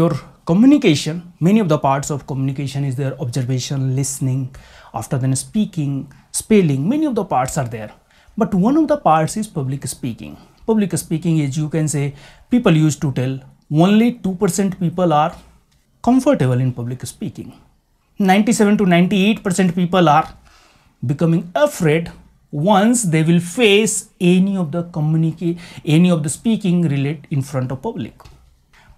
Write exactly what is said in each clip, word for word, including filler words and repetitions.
your communication, many of the parts of communication is there: observation, listening, after then speaking, spelling, many of the parts are there. But one of the parts is public speaking. Public speaking, as you can say, people used to tell only two percent people are comfortable in public speaking. ninety-seven to ninety-eight percent people are becoming afraid once they will face any of the communicate, any of the speaking relate in front of public.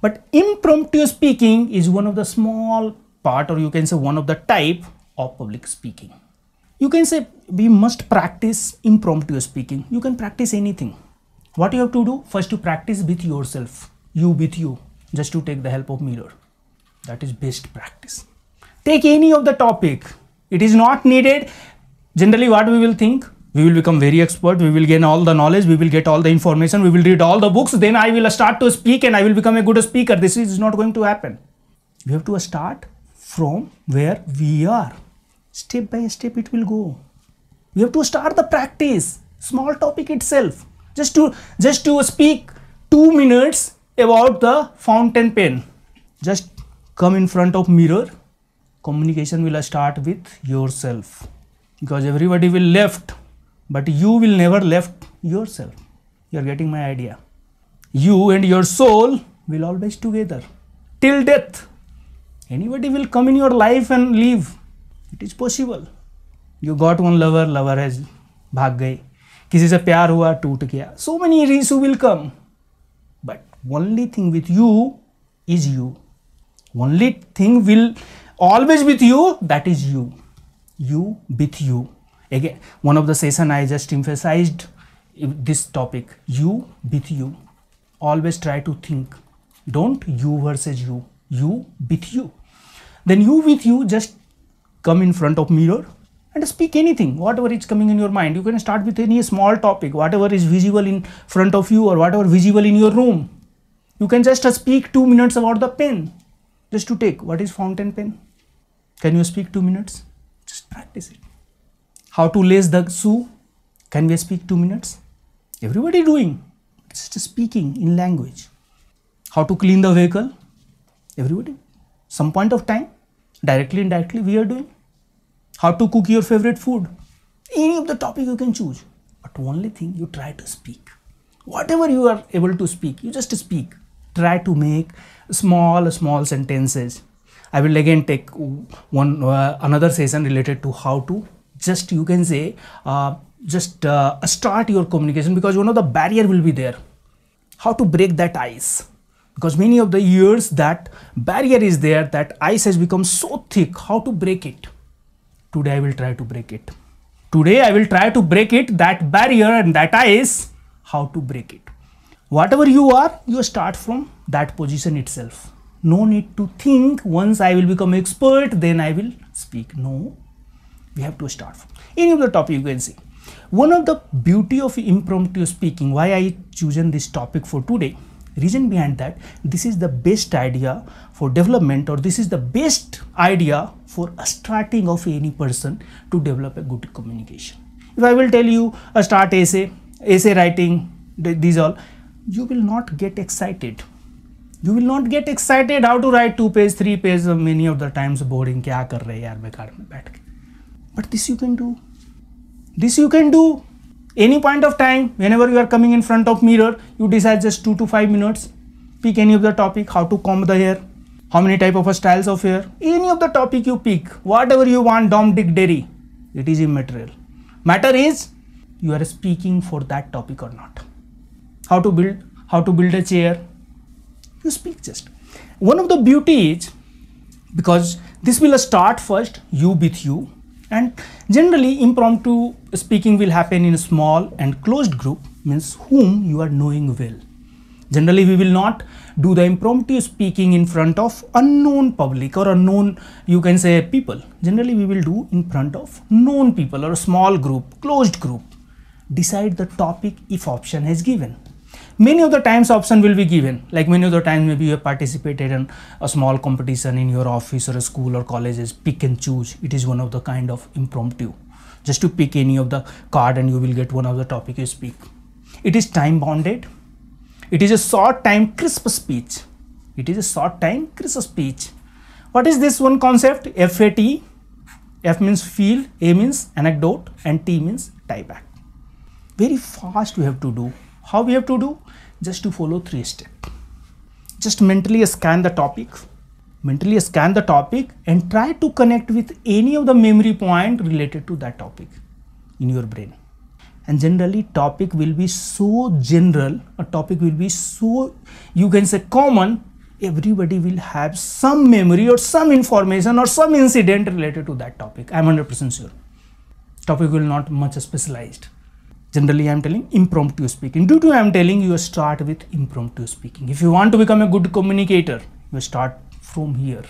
But impromptu speaking is one of the small part, or you can say one of the type of public speaking. You can say we must practice impromptu speaking. You can practice anything. What you have to do? First, you practice with yourself. You with you. Just to take the help of mirror. That is best practice. Take any of the topic. It is not needed. Generally, what we will think? We will become very expert, we will gain all the knowledge, we will get all the information, we will read all the books, then I will start to speak and I will become a good speaker. This is not going to happen. We have to start from where we are. Step by step it will go. We have to start the practice, small topic itself. Just to, just to speak two minutes about the fountain pen. Just come in front of mirror. Communication will start with yourself. Because everybody will left. But you will never left yourself. You are getting my idea. You and your soul will always together. Till death. Anybody will come in your life and leave. It is possible. You got one lover, lover has bhag gaye. Kisi se pyar hua, toot gaya. So many reasons will come. But only thing with you is you. Only thing will always with you, that is you. You with you. Again, one of the session I just emphasized this topic, you with you. Always try to think, don't you versus you, you with you. Then you with you, just come in front of mirror and speak anything, whatever is coming in your mind. You can start with any small topic, whatever is visible in front of you or whatever visible in your room. You can just speak two minutes about the pen, just to take, what is fountain pen? Can you speak two minutes? Just practice it. How to lace the shoe? Can we speak two minutes? Everybody doing. It's just speaking in language. How to clean the vehicle? Everybody. Some point of time, directly and indirectly, we are doing. How to cook your favorite food? Any of the topic you can choose. But only thing, you try to speak. Whatever you are able to speak, you just speak. Try to make small, small sentences. I will again take one uh, another session related to how to just you can say, uh, just uh, start your communication, because one of the barrier will be there. How to break that ice, because many of the years that barrier is there, that ice has become so thick, how to break it. Today I will try to break it. Today I will try to break it, that barrier and that ice, how to break it. Whatever you are, you start from that position itself. No need to think, once I will become expert, then I will speak. No. We have to start from any of the topic you can see. One of the beauty of impromptu speaking, why I chosen this topic for today, reason behind that, this is the best idea for development, or this is the best idea for a starting of any person to develop a good communication. If I will tell you a start essay, essay writing, these all, you will not get excited. You will not get excited how to write two page, three page, many of the times boring, kya kar rahe yaar bekar mein baith ke. But this you can do. This you can do any point of time. Whenever you are coming in front of mirror, you decide just two to five minutes. Pick any of the topic, how to comb the hair, how many type of styles of hair. Any of the topic you pick, whatever you want, dom, dick, dairy. It is immaterial. Matter is, you are speaking for that topic or not. How to build, how to build a chair. You speak just. One of the beauty is, because this will start first, you with you. And generally impromptu speaking will happen in a small and closed group, means whom you are knowing well. Generally we will not do the impromptu speaking in front of unknown public or unknown, you can say, people. Generally we will do in front of known people or a small group, closed group. Decide the topic if option has given. Many of the times option will be given, like many of the times maybe you have participated in a small competition in your office or a school or colleges, pick and choose. It is one of the kind of impromptu. Just to pick any of the card and you will get one of the topic you speak. It is time bounded. It is a short time crisp speech. It is a short time crisp speech. What is this one concept? F A T. F means feel, A means anecdote, and T means tie back. Very fast we have to do. How we have to do? Just to follow three steps. Just mentally scan the topic. Mentally scan the topic and try to connect with any of the memory point related to that topic in your brain. And generally topic will be so general, a topic will be so, you can say, common, everybody will have some memory or some information or some incident related to that topic. I am one hundred percent sure. Topic will not much specialized. Generally I am telling impromptu speaking. Due to I am telling you start with impromptu speaking. If you want to become a good communicator, you start from here.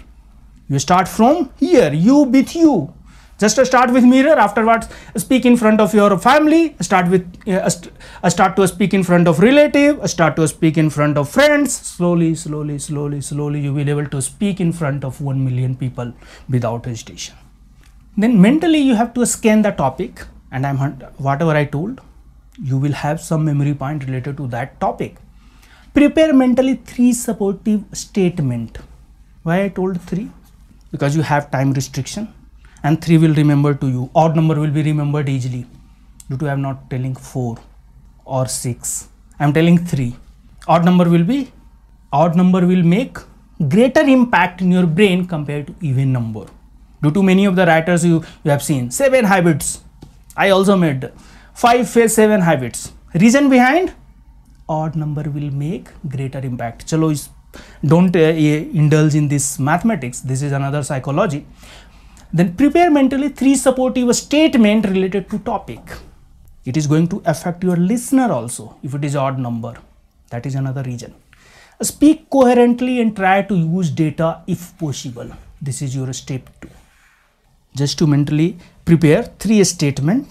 You start from here, you with you. Just start with mirror, afterwards speak in front of your family, start with uh, st start to speak in front of relative, start to speak in front of friends. Slowly, slowly, slowly, slowly you will be able to speak in front of one million people without hesitation. Then mentally you have to scan the topic, and I'm whatever I told, you will have some memory point related to that topic. Prepare mentally three supportive statement. Why I told three? Because you have time restriction, and three will remember to you. Odd number will be remembered easily. Due to I am not telling four or six. I am telling three. Odd number will be, odd number will make greater impact in your brain compared to even number. Due to many of the writers you, you have seen, seven habits. I also made five phase seven habits. Reason behind? Odd number will make greater impact. Chalo, don't uh, indulge in this mathematics. This is another psychology. Then prepare mentally three supportive statement related to topic. It is going to affect your listener also if it is odd number. That is another reason. Speak coherently and try to use data if possible. This is your step two. Just to mentally prepare three statement.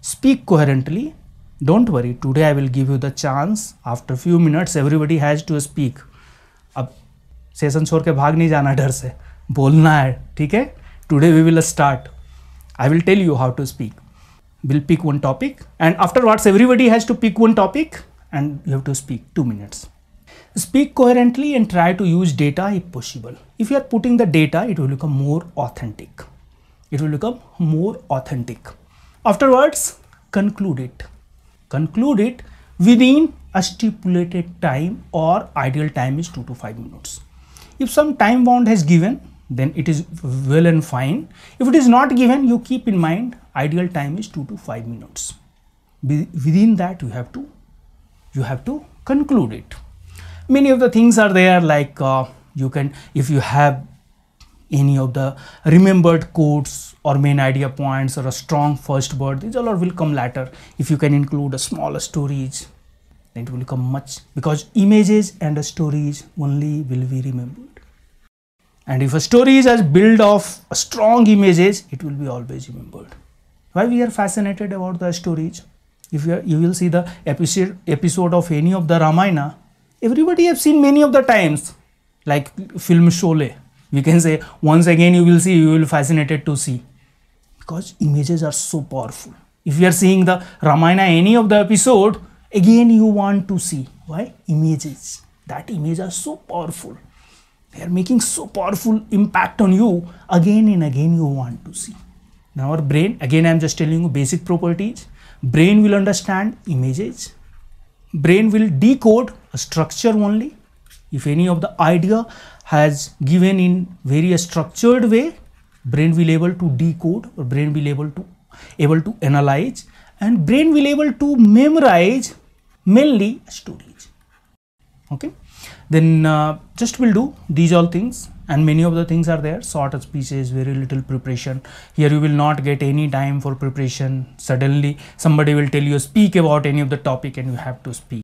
Speak coherently. Don't worry. Today I will give you the chance. After few minutes, everybody has to speak. अब session छोड़ के भाग नहीं जाना, डर से बोलना है, ठीक है. Today we will start. I will tell you how to speak. We'll pick one topic, and afterwards everybody has to pick one topic, and you have to speak two minutes. Speak coherently and try to use data if possible. If you are putting the data, it will become more authentic. It will become more authentic. Afterwards, conclude it. Conclude it within a stipulated time, or ideal time is two to five minutes. If some time bound has given, then it is well and fine. If it is not given, you keep in mind ideal time is two to five minutes. Within that you have to you have to conclude it. Many of the things are there, like uh, you can, if you have any of the remembered quotes or main idea points or a strong first word, these all will come later. If you can include a small stories, it will become much, because images and stories only will be remembered. And if a story is built of strong images, it will be always remembered. Why we are fascinated about the stories? If you, are, you will see the episode, episode of any of the Ramayana, everybody have seen many of the times, like film Sholay. We can say once again you will see, you will be fascinated to see, because images are so powerful. If you are seeing the Ramayana, any of the episode, again you want to see. Why? Images. That image are so powerful. They are making so powerful impact on you. Again and again you want to see. Now our brain, again I am just telling you basic properties. Brain will understand images. Brain will decode a structure only. If any of the idea has given in very structured way, brain will able to decode, or brain will able to able to analyze, and brain will able to memorize mainly stories. Okay, then uh, just will do these all things, and many of the things are there. Short speeches, very little preparation. Here you will not get any time for preparation. Suddenly somebody will tell you speak about any of the topic, and you have to speak.